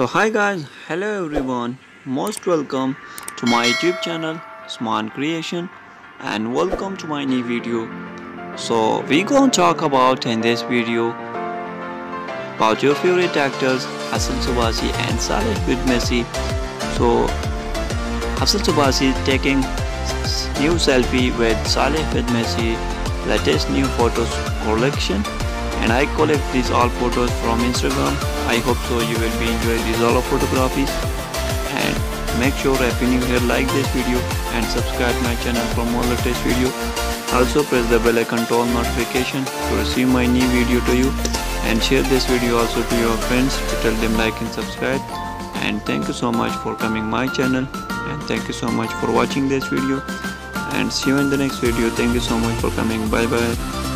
So hi guys, hello everyone, most welcome to my YouTube channel Smart Creation and welcome to my new video. So we gonna talk about in this video about your favorite actors Hazal Subaşi and Salih Bademci. So Hazal Subaşi is taking new selfie with Salih Bademci latest new photos collection, and I collect these all photos from Instagram. I hope so you will be enjoying these all of photographies, and make sure if you here like this video and subscribe my channel for more latest video. Also press the bell icon to all notification to receive my new video to you, and share this video also to your friends to tell them like and subscribe. And thank you so much for coming my channel, and thank you so much for watching this video, and see you in the next video. Thank you so much for coming. Bye bye.